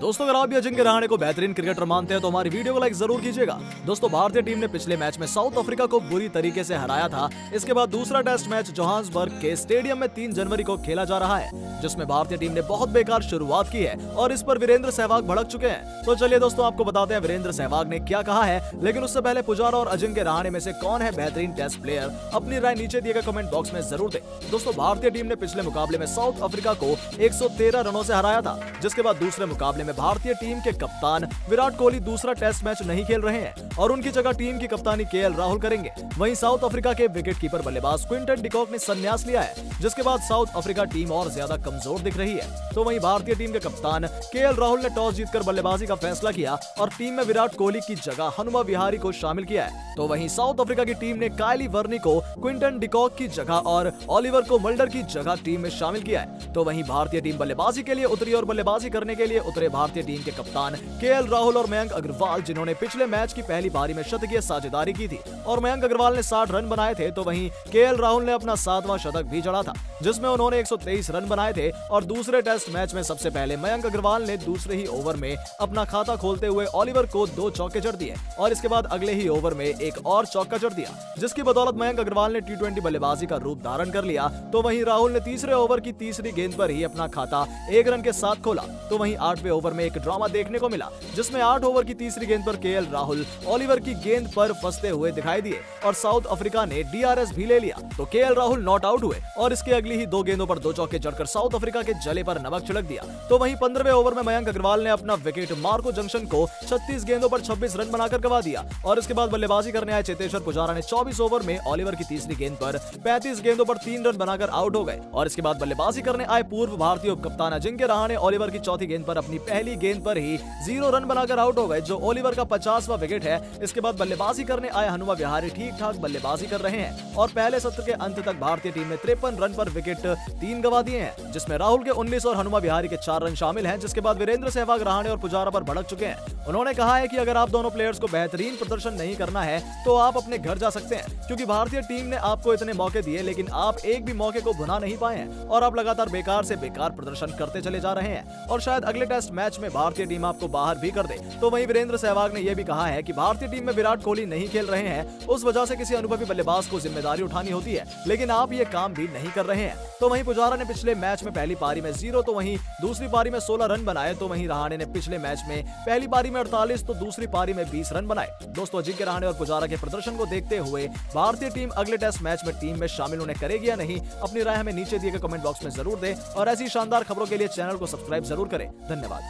दोस्तों अगर आप भी अजिंक्य रहाणे को बेहतरीन क्रिकेटर मानते हैं तो हमारी वीडियो को लाइक जरूर कीजिएगा। दोस्तों भारतीय टीम ने पिछले मैच में साउथ अफ्रीका को बुरी तरीके से हराया था। इसके बाद दूसरा टेस्ट मैच जोहान्सबर्ग के स्टेडियम में 3 जनवरी को खेला जा रहा है, जिसमें भारतीय टीम ने बहुत बेकार शुरुआत की है और इस पर वीरेंद्र सहवाग भड़क चुके हैं। तो चलिए दोस्तों आपको बताते हैं वीरेंद्र सहवाग ने क्या कहा है, लेकिन उससे पहले पुजारा और अजिंक्य रहाणे में से कौन है बेहतरीन टेस्ट प्लेयर, अपनी राय नीचे दिए गए कमेंट बॉक्स में जरूर दें। दोस्तों भारतीय टीम ने पिछले मुकाबले में साउथ अफ्रीका को 113 रनों से हराया था, जिसके बाद दूसरे मुकाबले भारतीय टीम के कप्तान विराट कोहली दूसरा टेस्ट मैच नहीं खेल रहे हैं और उनकी जगह टीम की कप्तानी के.एल. राहुल करेंगे। वहीं साउथ अफ्रीका के विकेटकीपर बल्लेबाज क्विंटन डिकॉक ने संन्यास लिया है, जिसके बाद साउथ अफ्रीका टीम और ज्यादा कमजोर दिख रही है। तो वहीं भारतीय टीम के कप्तान के.एल. राहुल ने टॉस जीतकर बल्लेबाजी का फैसला किया और टीम में विराट कोहली की जगह हनुमा बिहारी को शामिल किया है। तो वहीं साउथ अफ्रीका की टीम ने कायली वर्नी को क्विंटन डिकॉक की जगह और ऑलिवर को मल्डर की जगह टीम में शामिल किया है। तो वहीं भारतीय टीम बल्लेबाजी के लिए उतरी और बल्लेबाजी करने के लिए उतरे भारतीय टीम के कप्तान के.एल. राहुल और मयंक अग्रवाल, जिन्होंने पिछले मैच की पहली पारी में शतकीय साझेदारी की थी और मयंक अग्रवाल ने 60 रन बनाए थे। तो वहीं के.एल. राहुल ने अपना 7वां शतक भी जड़ा था, जिसमें उन्होंने 123 रन बनाए थे और दूसरे टेस्ट मैच में सबसे पहले मयंक अग्रवाल ने दूसरे ही ओवर में अपना खाता खोलते हुए ऑलिवर को 2 चौके जड़ दिए और इसके बाद अगले ही ओवर में एक और चौका जड़ दिया, जिसकी बदौलत मयंक अग्रवाल ने T20 बल्लेबाजी का रूप धारण कर लिया। तो वहीं राहुल ने तीसरे ओवर की तीसरी गेंद पर ही अपना खाता 1 रन के साथ खोला। तो वहीं 8वें ओवर में एक ड्रामा देखने को मिला, जिसमें 8 ओवर की तीसरी गेंद पर के.एल. राहुल ऑलिवर की गेंद पर फंसते हुए दिखाई दिए और साउथ अफ्रीका ने DRS भी ले लिया। तो के.एल. राहुल नॉट आउट हुए और इसके अगली ही 2 गेंदों पर 2 चौके जड़कर साउथ अफ्रीका के जले पर नमक छिड़क दिया। तो वहीं 15वें ओवर में मयंक अग्रवाल ने अपना विकेट मार्को जंक्शन को 36 गेंदों पर 26 रन बनाकर गवा दिया और इसके बाद बल्लेबाजी करने आए चेतेश्वर पुजारा ने 24 ओवर में ऑलिवर की तीसरी गेंद पर 35 गेंदों पर 3 रन बनाकर आउट हो गए। और इसके बाद बल्लेबाजी करने आए पूर्व भारतीय उप कप्तान अजिंक्य रहाणे ऑलिवर की चौथी गेंद पर अपनी पहली गेंद पर ही 0 रन बनाकर आउट हो गए, जो ऑलिवर का 50वां विकेट है। इसके बाद बल्लेबाजी करने आए हनुमा बिहारी ठीक ठाक बल्लेबाजी कर रहे हैं और पहले सत्र के अंत तक भारतीय टीम ने 53 रन पर विकेट 3 गवा दिए हैं, जिसमें राहुल के 19 और हनुमा बिहारी के 4 रन शामिल हैं। जिसके बाद वीरेंद्र सहवाग रहाणे और पुजारा पर भड़क चुके हैं। उन्होंने कहा है कि अगर आप दोनों प्लेयर्स को बेहतरीन प्रदर्शन नहीं करना है तो आप अपने घर जा सकते हैं, क्योंकि भारतीय टीम ने आपको इतने मौके दिए लेकिन आप एक भी मौके को भुना नहीं पाए हैं और आप लगातार बेकार से बेकार प्रदर्शन करते चले जा रहे हैं और शायद अगले टेस्ट मैच में भारतीय टीम आपको बाहर भी कर दे। तो वहीं वीरेंद्र सहवाग ने यह भी कहा है कि भारतीय टीम में विराट कोहली नहीं खेल रहे हैं, उस वजह से किसी अनुभवी बल्लेबाज को जिम्मेदारी उठानी होती है, लेकिन आप ये काम भी नहीं कर रहे हैं। तो वहीं पुजारा ने पिछले मैच में पहली पारी में 0 तो वहीं दूसरी पारी में 16 रन बनाए। तो वहीं रहाणे ने पिछले मैच में पहली पारी में 48 तो दूसरी पारी में 20 रन बनाए। दोस्तों अजिंक्य रहाणे और पुजारा के प्रदर्शन को देखते हुए भारतीय टीम अगले टेस्ट मैच में टीम में शामिल होने करेगी या नहीं, अपनी राय हमें नीचे दिए गए कमेंट बॉक्स में जरूर दें और ऐसी शानदार खबरों के लिए चैनल को सब्सक्राइब जरूर करें। धन्यवाद।